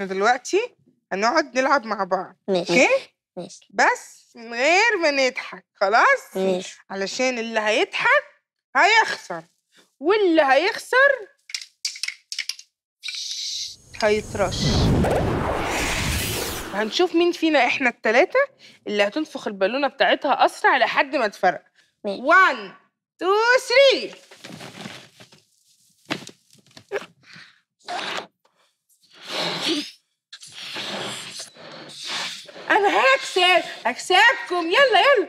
احنا دلوقتي هنقعد نلعب مع بعض. ماشي. اوكي؟ ماشي. بس من غير ما نضحك، خلاص؟ ماشي. علشان اللي هيضحك هيخسر، واللي هيخسر هيترش. هنشوف مين فينا احنا التلاتة اللي هتنفخ البالونة بتاعتها أسرع لحد ما تفرق. 1 2 3 أنا هكسب، هكسبكم. يلا يلا.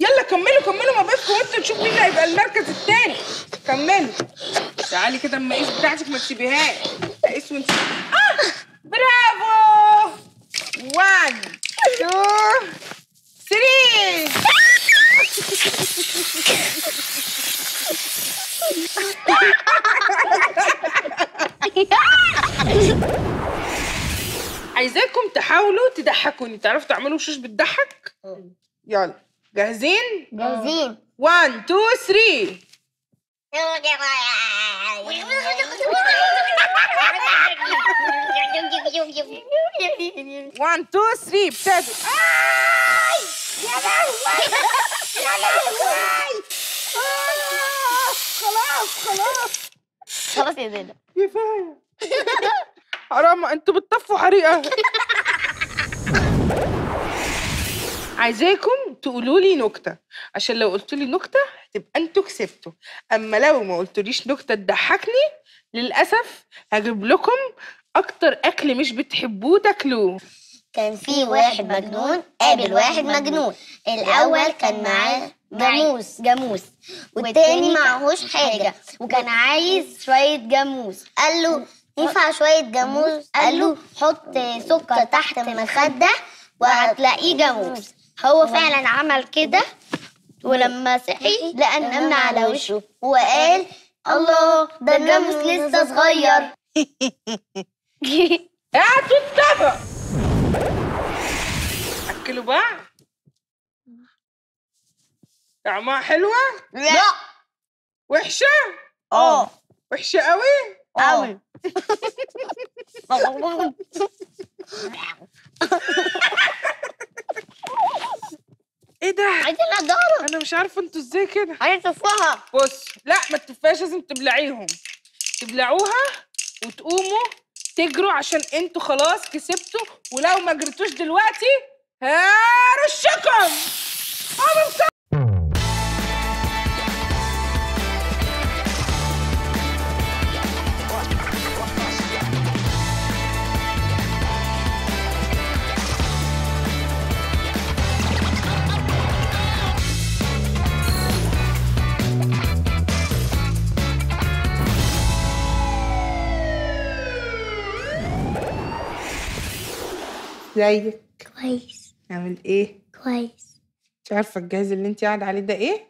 يلا كملوا كملوا ما بينكم وانتوا، نشوف مين اللي هيبقى المركز الثاني. كملوا. تعالي كده اما القيس بتاعتك ما تسيبيهاش. قيس وانت. برافو. 1 2 3 عايزاكم تحاولوا تضحكوني، تعرفوا تعملوا وشوش بتضحك؟ يلا جاهزين؟ جاهزين. 1 2 3 1 2 3 ابتدوا. آي يا لهوي يا لهوي. خلاص خلاص خلاص يا زينب كفاية. حرام انتوا بتطفوا حريقة. عايزاكم تقولوا لي نكتة، عشان لو قلتوا لي نكتة هتبقى انتوا كسبتوا، اما لو ما قلتوليش نكتة تضحكني للأسف هجيب لكم أكتر أكل مش بتحبوه تاكلوه. كان في واحد مجنون قابل واحد مجنون، الأول كان معاه جاموس والتاني معهوش حاجة وكان عايز شوية جاموس. قال له ينفع شوية جاموس؟ قال له حط سكر تحت مخدة وهتلاقيه جاموس. هو فعلا عمل كده، ولما صحي لقى النمل على وشه وقال الله ده الجاموس لسه صغير. قعدوا اتفقوا اكلوا بعض. طعمها حلوة؟ لا. وحشة؟ اه. وحشة قوي؟ قوي. ايه ده؟ عايزين نضرب. انا مش عارفه انتوا ازاي كده. عايز تفوها. بص، لا ما تفوهاش، لازم تبلعيهم، تبلعوها وتقوموا تجروا عشان انتوا خلاص كسبتوا، ولو ما جريتوش دلوقتي هرشكم. قوموا. ازيك؟ كويس. عامل ايه؟ كويس. انت عارفه الجهاز اللي انت قاعده عليه ده ايه؟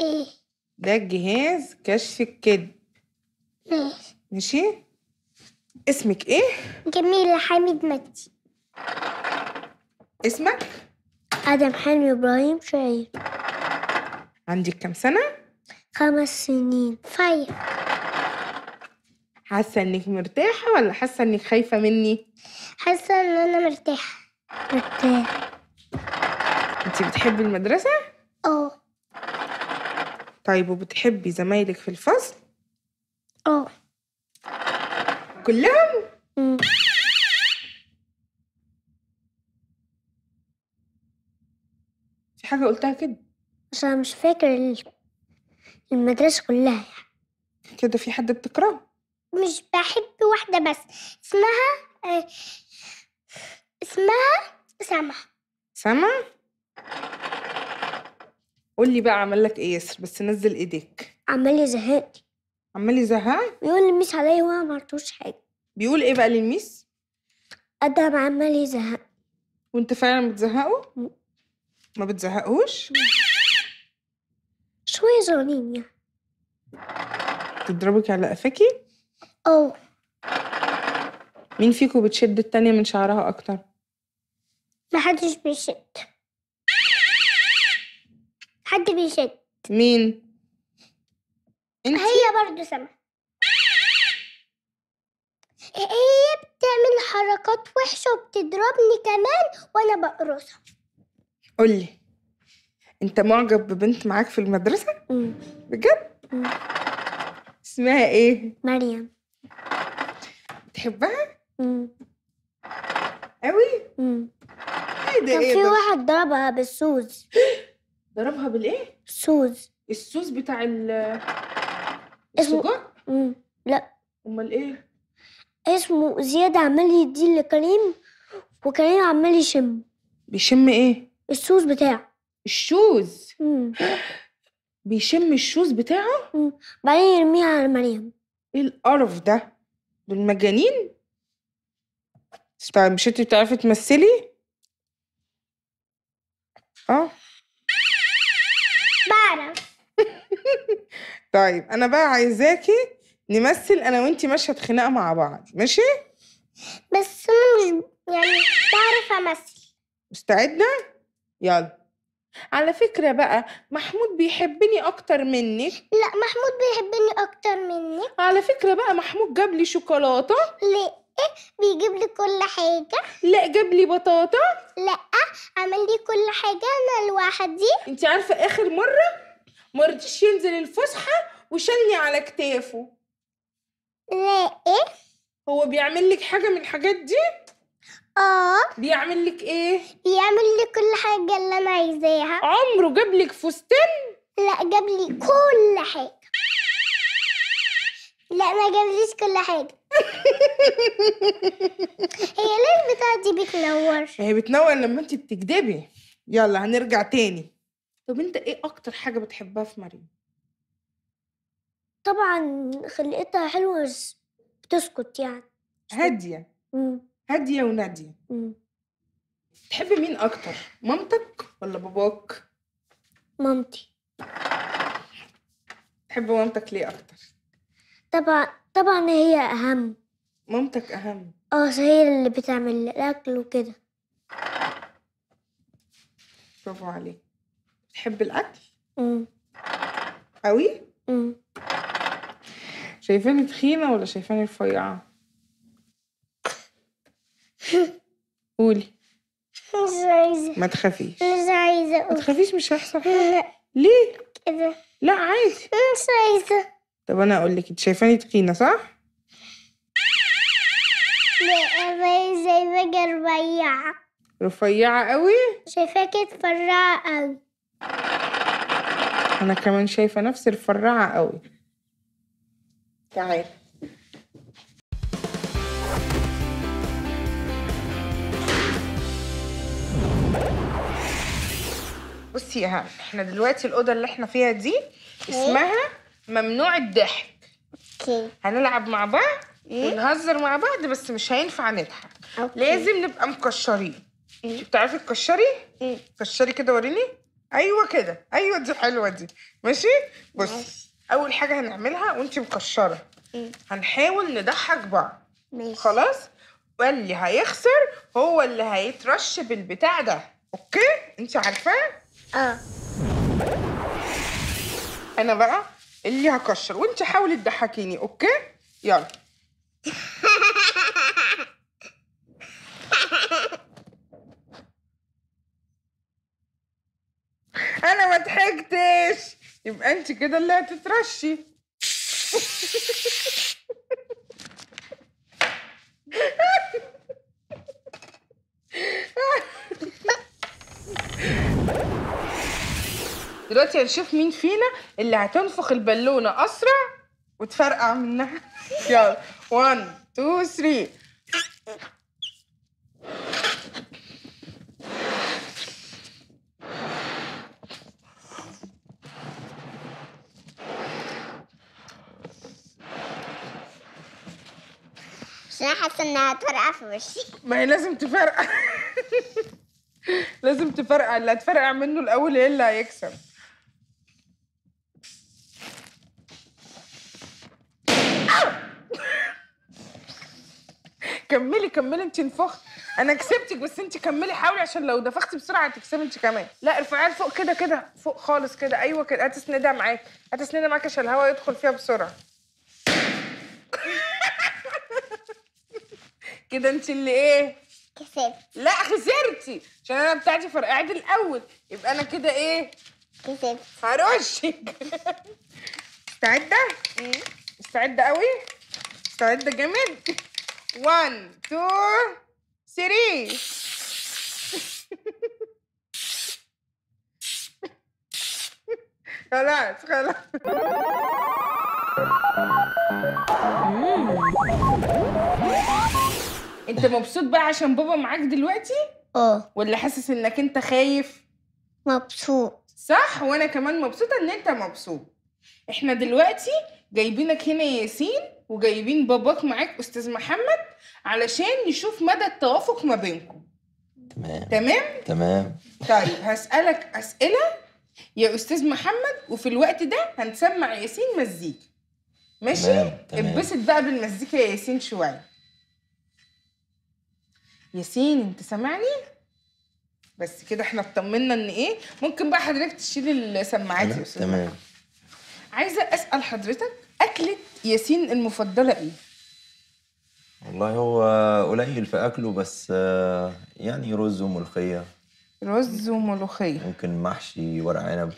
ايه؟ ده جهاز كشف الكذب. ماشي. ماشي؟ اسمك ايه؟ جميلة حميد مجدي. اسمك؟ آدم حلمي إبراهيم شعيب. عندك كام سنة؟ 5 سنين. فايق. حاسه انك مرتاحه ولا حاسه انك خايفه مني؟ حاسه ان انا مرتاحه. مرتاحه. انت بتحبي المدرسه؟ اه. طيب وبتحبي زمايلك في الفصل؟ اه. كلهم؟ في حاجه قلتها كده؟ عشان مش فاكر المدرسه كلها يعني. كده في حد بتكرهه؟ مش بحب واحدة بس اسمها سما. سما؟ قولي بقى عمل لك ايه ياسر؟ بس نزل ايديك. عمال يزهقني. عمال يزهقك؟ بيقول للميس عليا وانا ما عملتوش حاجة. بيقول ايه بقى للميس؟ أدم عمال يزهقني. وانت فعلا بتزهقه؟ ما بتزهقهوش؟ شوية صغيرين يعني. بتضربك على قفاكي؟ أوه. مين فيكم بتشد التانية من شعرها أكتر؟ محدش بيشد. حد بيشد. مين؟ انتي. هي برضو سما هي بتعمل حركات وحشة وبتضربني كمان وأنا بقرصها. قولي، أنت معجب ببنت معاك في المدرسة؟ بجد؟ اسمها إيه؟ مريم. بتحبها؟ أوي؟ إيه ده؟ كان في واحد ضربها بالسوز. ضربها بالإيه؟ السوز. السوز بتاع السجار؟ لأ. أمال إيه؟ اسمه زياد، عمال يديه لكريم وكريم عمال يشم. بيشم ايه؟ الشوز بتاعه. الشوز؟ بيشم الشوز بتاعه؟ بعدين يرميها على مريم. ايه القرف ده؟ دول مجانين؟ مش انت بتعرفي تمثلي؟ اه بعرف. طيب انا بقى عايزاكي نمثل انا وانتي مشهد خناقه مع بعض، ماشي؟ بس انا مش بعرف امثل. مستعده؟ يلا. على فكره بقى محمود بيحبني اكتر منك. لا، محمود بيحبني اكتر منك. على فكره بقى محمود جاب لي شوكولاته. لا، بيجيب لي كل حاجه. لا، جاب لي بطاطا. لا، عمل لي كل حاجه انا لوحدي. انتي عارفه اخر مره ما رضيش ينزل الفسحه وشالني على كتافه. لا ايه؟ هو بيعمل لك حاجة من الحاجات دي؟ اه. بيعمل لك ايه؟ بيعمل لي كل حاجة اللي انا عايزاها. عمره جاب لك فستان؟ لا، جاب لي كل حاجة. لا، ما جابليش كل حاجة. هي ليه البتاعة دي بتنور؟ هي بتنور لما انت بتكدبي. يلا هنرجع تاني. طب انت ايه اكتر حاجة بتحبها في مريم؟ طبعا خلقتها حلوه بس بتسكت، يعني هاديه. هاديه وناديه. تحبي مين اكتر، مامتك ولا باباك؟ مامتي. تحبي مامتك ليه اكتر؟ طبعا هي اهم. مامتك اهم. هي اللي بتعمل الاكل وكده. برافو عليك. بتحبي الاكل قوي؟ شايفاني تخينة ولا شايفاني رفيعة؟ قولي. مش عايزة. ما تخافيش. مش عايزة أقول. ما تخافيش، مش هيحصل حاجة. لا. ليه؟ كده. لا عادي. مش عايزة. طب أنا أقول لك، أنت شايفاني تخينة صح؟ لا، أنا شايفاكي رفيعة. رفيعة قوي؟ شايفاكي تفرعة قوي. أنا كمان شايفة نفسي رفرعة قوي. تعال. بصي يا هان، احنا دلوقتي الأوضة اللي احنا فيها دي اسمها ممنوع الضحك. اوكي. هنلعب مع بعض ونهزر مع بعض، بس مش هينفع نضحك. أوكي. لازم نبقى مكشرين. بتعرفي تكشري؟ كشري كده وريني. ايوه كده، ايوه دي حلوة دي. ماشي؟ بصي. أول حاجة هنعملها وأنتي مكشرة هنحاول نضحك بعض. ماشي. خلاص؟ واللي هيخسر هو اللي هيترش بالبتاع ده، أوكي؟ أنتي عارفاه؟ آه. أنا بقى اللي هكشر وأنتي حاولي تضحكيني، أوكي؟ يلا. أنا ما ضحكتش، يبقى انت كده اللي هتترشي. دلوقتي هنشوف مين فينا اللي هتنفخ البالونه اسرع وتفرقع منها. يلا 1 2 3. أنا حاسة إنها هتفرقع في وشي. ما هي لازم تفرقع. لازم تفرقع، اللي هتفرقع منه الأول هي اللي هيكسب. كملي كملي، أنتِ انفختي. انا كسبتك بس انت كملي حاولي عشان لو دفختي بسرعه هتكسبي انت كمان. لا ارفعيها لفوق كده كده فوق خالص كده. ايوه كده هتسندها معاك هتسندها معاك عشان الهواء يدخل فيها بسرعه. كده انت اللي ايه؟ كسبت. لا خسرتي عشان انا بتاعتي فرقعت الاول يبقى انا كده ايه؟ كسبت. هرشك. مستعده؟ مستعده قوي؟ مستعده جامد؟ 1 2 3 خلاص خلاص. انت مبسوط بقى عشان بابا معاك دلوقتي؟ اه. ولا حاسس انك انت خايف؟ مبسوط. صح وانا كمان مبسوطه ان انت مبسوط. احنا دلوقتي جايبينك هنا يا ياسين وجايبين باباك معاك استاذ محمد علشان نشوف مدى التوافق ما بينكم. تمام تمام تمام. طيب هسألك اسئله يا استاذ محمد وفي الوقت ده هنسمع ياسين مزيكا. ماشي؟ اتبسط بقى بالمزيكا يا ياسين شويه. ياسين انت سامعني؟ بس كده احنا اطمنا ان ايه؟ ممكن بقى حضرتك تشيل السماعات يا استاذ. تمام. عايزه اسال حضرتك اكله ياسين المفضله ايه؟ والله هو قليل في اكله بس يعني رز وملوخيه. رز وملوخيه. ممكن محشي ورق عنب.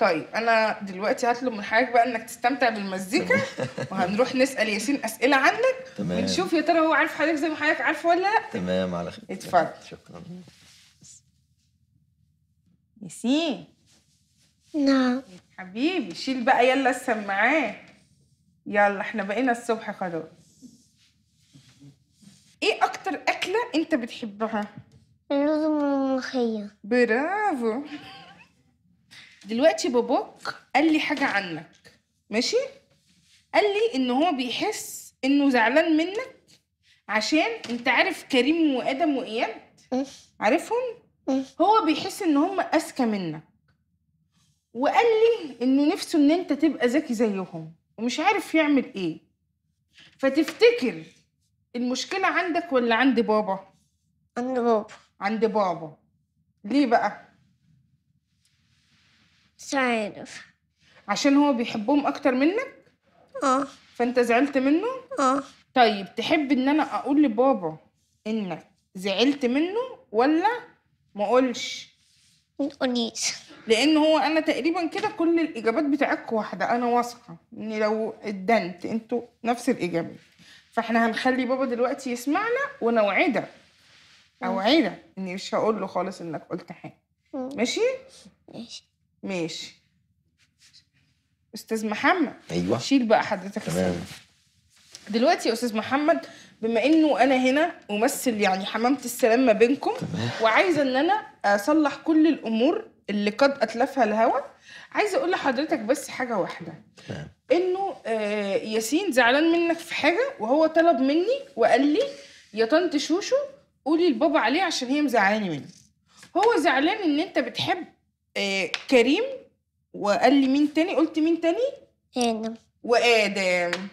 طيب انا دلوقتي هطلب من حضرتك بقى انك تستمتع بالمزيكا وهنروح نسال ياسين اسئله عنك. تمام. ونشوف يا ترى هو عارف حضرتك زي ما حضرتك عارفه ولا لا. تمام على خير. اتفضل. شكرا. ياسين. نعم. حبيبي شيل بقى يلا السماعات. يلا احنا بقينا الصبح خلاص. ايه اكتر اكله انت بتحبها؟ الرز والملوخيه. برافو. دلوقتي باباك قال لي حاجة عنك، ماشي؟ قال لي إن هو بيحس إنه زعلان منك عشان أنت عارف كريم وآدم وإياد؟ عارفهم؟ هو بيحس إن هم أذكى منك. وقال لي إنه نفسه إن أنت تبقى ذكي زيهم ومش عارف يعمل إيه. فتفتكر المشكلة عندك ولا عند بابا؟ عند بابا. عند بابا. ليه بقى؟ مش عارف. عشان هو بيحبهم أكتر منك؟ اه. فأنت زعلت منه؟ اه. طيب تحب إن أنا أقول لبابا إنك زعلت منه ولا ما أقولش؟ ما تقوليش. لأن هو أنا تقريبا كده كل الإجابات بتاعتكوا واحدة، أنا واثقة إن لو اتدنت أنتوا نفس الإجابة. فإحنا هنخلي بابا دلوقتي يسمعنا ونوعدك. أوعدك إني مش هقول له خالص إنك قلت حاجة. ماشي؟ ماشي. ماشي. استاذ محمد. ايوه. شيل بقى حضرتك. تمام. دلوقتي يا استاذ محمد بما انه انا هنا امثل يعني حمامه السلام ما بينكم وعايزه ان انا اصلح كل الامور اللي قد اتلفها الهوى، عايزه اقول لحضرتك بس حاجه واحده. تمام. انه ياسين زعلان منك في حاجه وهو طلب مني وقال لي يا طنط شوشو قولي لبابا عليه عشان هي مزعلاني مني. هو زعلان ان انت بتحب كريم وقال لي مين تاني؟ قلت مين تاني؟ آدم. وآدم.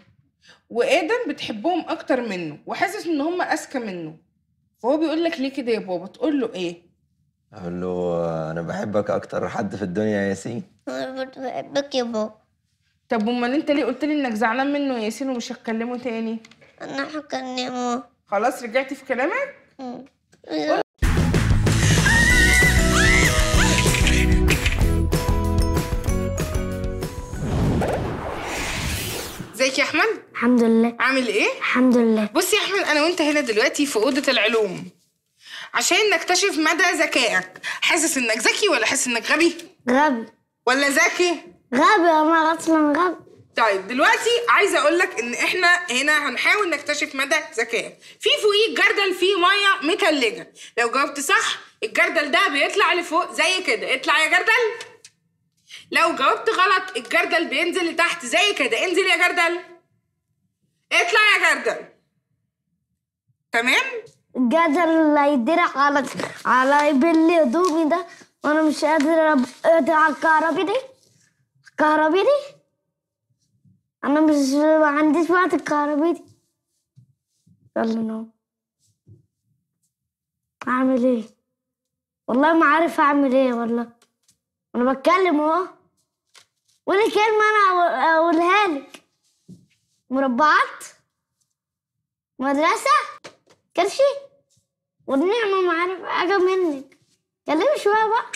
وآدم بتحبهم أكتر منه وحاسس إن هم أذكى منه. فهو بيقول لك ليه كده يا بابا؟ تقول له إيه؟ أقول له أنا بحبك أكتر حد في الدنيا يا ياسين. أنا برضه بحبك يا بابا. طب أمال أنت ليه قلت لي إنك زعلان منه يا ياسين ومش هتكلمه تاني؟ أنا هكلمه. خلاص رجعتي في كلامك؟ ازيك يا احمد؟ الحمد لله. عامل ايه؟ الحمد لله. بص يا احمد انا وانت هنا دلوقتي في اوضه العلوم عشان نكتشف مدى ذكائك. حاسس انك ذكي ولا حاسس انك غبي؟ غبي. ولا ذكي؟ غبي. انا اصلا غبي. طيب دلوقتي عايزه اقول لك ان احنا هنا هنحاول نكتشف مدى ذكائك. في فوقيك جردل فيه ميه متلجه، لو جاوبت صح الجردل ده بيطلع لفوق زي كده، اطلع يا جردل. لو جاوبت غلط الجردل بينزل لتحت زي كده، انزل يا جردل. اطلع يا جردل. تمام؟ الجردل اللي هيدرع على يبل هدومي ده وانا مش قادر اقدر على الكهربي دي. الكهربي دي؟ انا مش ما عنديش وقت الكهربي دي. يلا نوم. اعمل ايه؟ والله ما عارف اعمل ايه والله. وانا بتكلم اهو ولا كلمه انا اقولها لك. مربعات، مدرسه، كرشي والنعمه ما عارف حاجه منك. كلمي شويه بقى.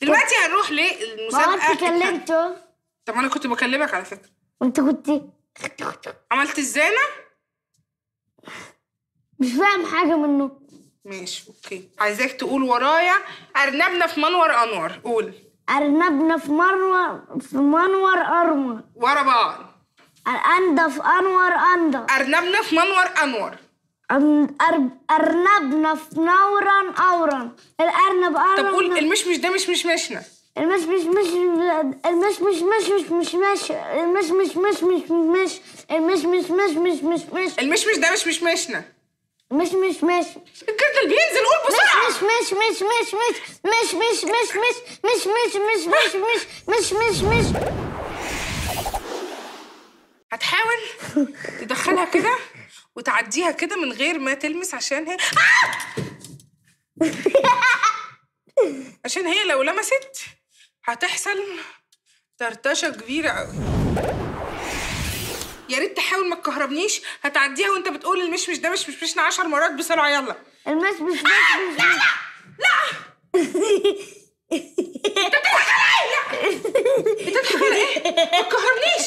دلوقتي هنروح للمسابقه. ما انت كلمته. طب انا كنت بكلمك على فكره. وانت كنت عملت ازاي انا؟ مش فاهم حاجه منه. ماشي اوكي، عايزاك تقول ورايا ارنبنا في منور انور. قول ارنبنا في منور انور ورا بعض. أندا في أنور أندا. أرنبنا في منور أنور. أرنبنا في نورا أورا. الأرنب أورا. طب قول المشمش ده مشمش مشنا. المشمش مش المشمش مش مش مش المشمش مش مش مش المشمش مش مش مش مش المشمش ده مشمش مشنا. مش مش مش الجردل بينزل. قول بسرعة. مش مش مش مش مش مش مش مش مش مش مش مش مش مش. هتحاول تدخلها كده وتعديها كده من غير ما تلمس عشان هي عشان هي لو لمست هتحصل طرطشه كبيره قوي. يا ريت تحاول ما تكهربنيش. هتعديها وانت بتقول المشمش ده مش مشنا 10 مرات بسرعه. يلا المشمش ده لا لا لا. انت بتضحك على ايه؟ ما تكهربنيش.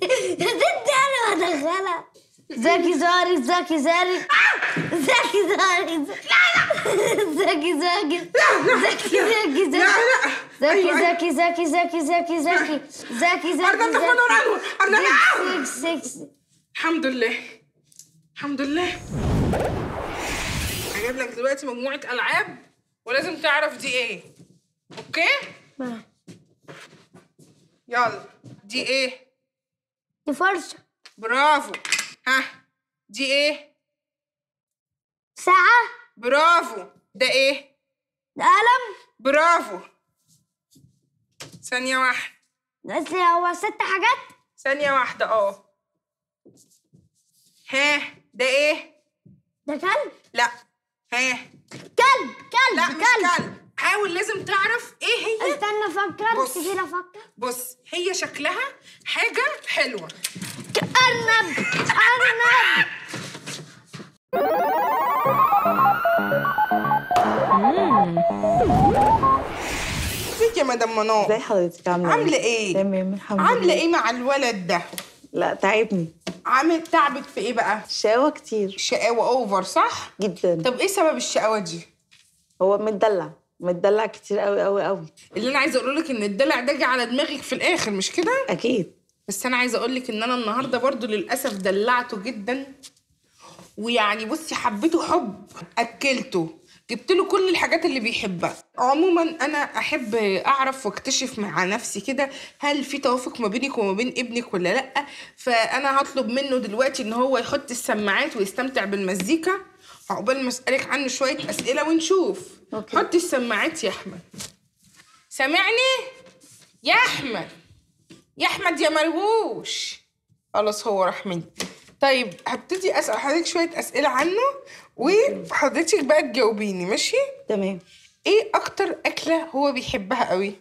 انا هدخلها. زكي زاري زكي. الحمد لله هجيب لك دلوقتي مجموعة ألعاب ولازم تعرف دي ايه. اوكي؟ يلا دي ايه؟ دي فرشة. برافو. ها دي ايه؟ ساعة. برافو. ده ايه؟ ده قلم. برافو. ثانية واحدة. بس هو 6 حاجات؟ ثانية واحدة اه. ها ده ايه؟ ده كلب. لا. ها كلب. لا مش كلب. حاول لازم تعرف ايه هي. استنى افكر كتير افكر. بص هي شكلها حاجه حلوه. ارنب. ازيك يا مدام منار؟ ازي حضرتك؟ عامله ايه؟ تمام الحمد لله. عامله ايه مع الولد ده؟ لا تعبني. عامل تعبك في ايه بقى؟ شقاوه كتير. شقاوه اوفر صح؟ جدا. طب ايه سبب الشقاوه دي؟ هو متدلع كتير قوي قوي قوي. اللي انا عايزه اقول لك ان الدلع ده جه على دماغك في الاخر مش كده؟ اكيد. بس انا عايزه اقول لك ان انا النهارده برضو للاسف دلعته جدا. ويعني بصي حبيته حب. اكلته، جبت له كل الحاجات اللي بيحبها. عموما انا احب اعرف واكتشف مع نفسي كده هل في توافق ما بينك وما بين ابنك ولا لا. فانا هطلب منه دلوقتي ان هو يحط السماعات ويستمتع بالمزيكا. عقبال ما اسالك عنه شويه اسئله ونشوف. أوكي. حط السماعات يا احمد. سامعني يا احمد؟ يا احمد يا مرهوش. خلاص هو راح مني. طيب هبتدي اسال حضرتك شويه اسئله عنه وحضرتك بقى تجاوبيني. ماشي تمام. ايه اكتر اكله هو بيحبها قوي؟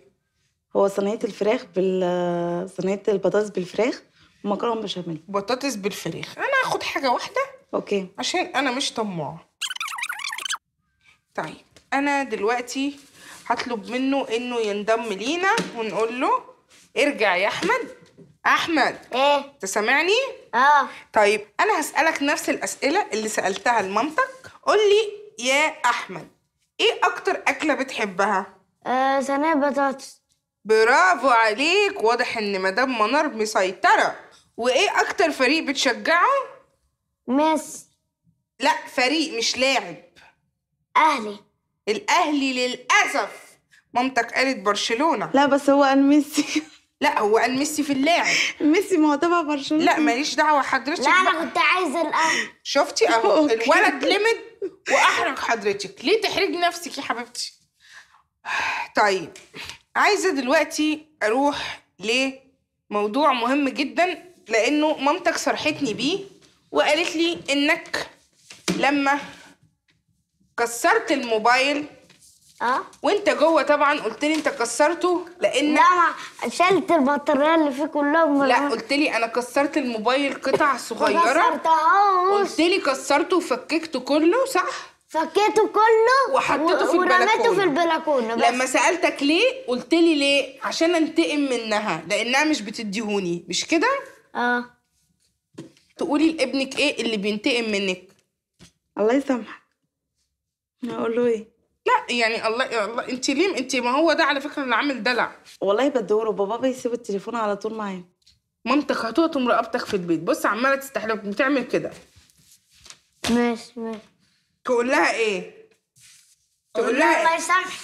هو صينيه الفراخ صينيه البطاطس بالفراخ ومكرونه بشاميل. بطاطس بالفراخ. انا هاخد حاجه واحده. اوكي عشان انا مش طماعه. طيب انا دلوقتي هطلب منه انه ينضم لينا ونقول له ارجع يا احمد. ايه انت سامعني؟ اه. طيب انا هسالك نفس الاسئله اللي سالتها لمامتك. قول لي يا احمد ايه اكتر اكله بتحبها؟ صينيه بطاطس. برافو عليك. واضح ان مدام منار مسيطره. وايه اكتر فريق بتشجعه؟ ميسي. لا فريق مش لاعب. اهلي. الاهلي للاسف. مامتك قالت برشلونه. لا بس هو قال ميسي. لا هو قال ميسي في اللاعب. ميسي ما هو تبع برشلونه. لا ماليش دعوه حضرتك. لا انا كنت عايزه الاهلي. شفتي اهو الولد لمد واحرج حضرتك. ليه تحرجي نفسك يا حبيبتي؟ طيب عايزه دلوقتي اروح لموضوع مهم جدا لانه مامتك صرحتني بيه وقالت لي انك لما كسرت الموبايل وانت جوه طبعا قلت لي انت كسرته لان لا شلت البطاريه اللي فيه كلها. لا قلت لي انا كسرت الموبايل قطع صغيره. قلت لي كسرته وفككته كله صح؟ فكيته كله وحطيته في البلكونه ورميته في البلكونه. لما سالتك ليه قلت لي ليه؟ عشان انتقم منها لانها مش بتديهوني مش كده؟ تقولي لابنك ايه اللي بينتقم منك؟ الله يسامحك. هقول له ايه؟ لا يعني الله انت ليه انت ما هو ده على فكره اللي عامل دلع. والله بدوره بابا بيسيب التليفون على طول معايا. مامتك هتقطم رقبتك في البيت. بص عماله تستحلف بتعمل كده. ماشي ماشي. تقول لها ايه؟ تقول لها الله يسامحك.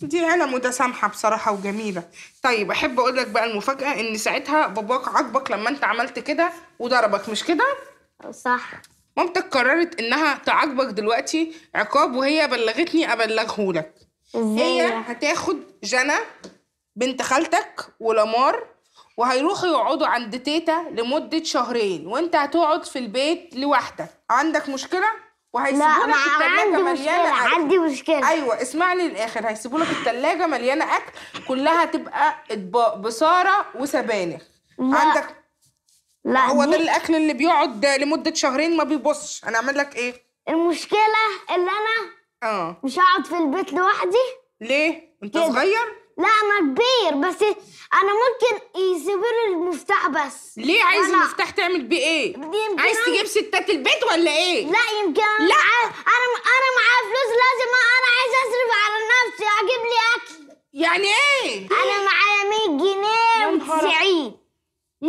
دي انا متسامحه بصراحه وجميله. طيب احب اقول لك بقى المفاجاه ان ساعتها باباك عاقبك لما انت عملت كده وضربك مش كده؟ صح. مامتك قررت انها تعاقبك دلوقتي عقاب وهي بلغتني ابلغه لك. هي هتاخد جنى بنت خالتك ولمار وهيروحوا يقعدوا عند تيتا لمده 2 شهر وانت هتقعد في البيت لوحدك. عندك مشكله؟ وهيسيبوا لك الثلاجه مليانه اكل. عندي مشكله. ايوه اسمعني للاخر. هيسيبوا لك الثلاجه مليانه اكل كلها تبقى اطباق بصاره وسبانخ. عندك لا هو ده الاكل اللي بيقعد لمده 2 شهر ما بيبصش. انا اعمل لك ايه؟ المشكله اللي انا مش هقعد في البيت لوحدي. ليه؟ انت صغير؟ لا انا كبير بس انا ممكن يسيبوا لي المفتاح بس. ليه عايز المفتاح تعمل بيه ايه؟ عايز تجيب ستات البيت ولا ايه؟ لا يمكن لا انا معايا فلوس لازم انا عايز اصرف على نفسي اجيب لي اكل. يعني ايه؟ انا معايا 100 جنيه و90. 190؟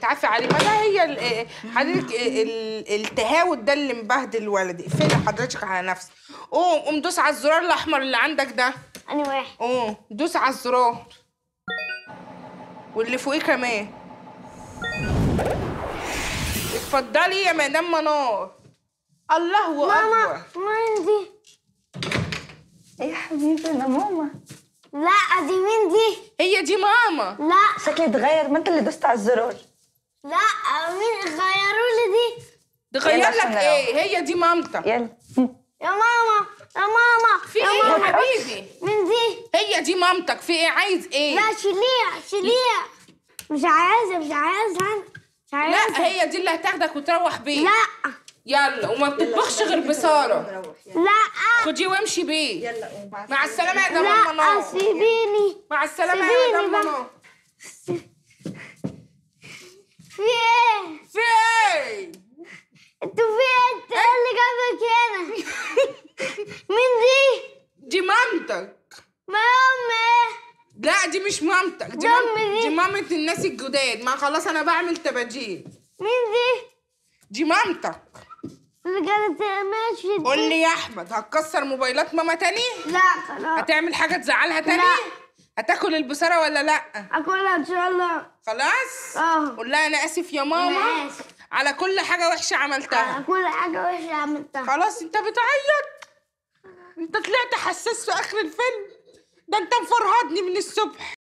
تعافي عليه. ما ده هي حضرتك التهاوت ده اللي مبهدل ولدي. اقفلي حضرتك على نفسك. قوم دوس على الزرار الاحمر اللي عندك ده. أنا واحد. دوس على الزرار واللي فوقيه كمان. اتفضلي يا مدام منار. الله أكبر. ماما مين دي؟ إيه يا حبيبي أنا ماما. لا دي مين دي؟ هي دي ماما. لا شكلي اتغير. ما أنت اللي دوست على الزرار. لا مين غيروا لي دي؟ تغير لك إيه؟ هي دي مامتك. يلا يا ماما يا ماما في ايه يا حبيبي؟ مين دي؟ هي دي مامتك. في ايه؟ عايز ايه؟ لا شيليها شيليها. مش عايزة. لا هي دي اللي هتاخدك وتروح بيه. لا يلا. وما بتطبخش غير بساره. لا خديه وامشي بيه. يلا مع السلامه يا دماغ منار. لا سيبيني. مع السلامه يا دماغ منار. في ايه؟ في ايه؟ انتوا فين؟ ايه اللي جابك هنا؟ مين دي؟ دي مامتك. ما امي. لا دي مش مامتك. دي مامة الناس الجداد. ما خلاص انا بعمل تباجيل. مين دي؟ دي مامتك. بجد ماشي. قول لي يا احمد هتكسر موبايلات ماما تاني؟ لا خلاص. هتعمل حاجه تزعلها تاني؟ لا. هتاكل البصاره ولا لا؟ اكلها ان شاء الله. خلاص؟ قول لها انا اسف يا ماما. انا اسف. على كل حاجة وحشة عملتها. على كل حاجة وحشة عملتها. خلاص انت بتعيط. انت طلعت حساس في اخر الفيلم ده. انت مفرهدني من الصبح.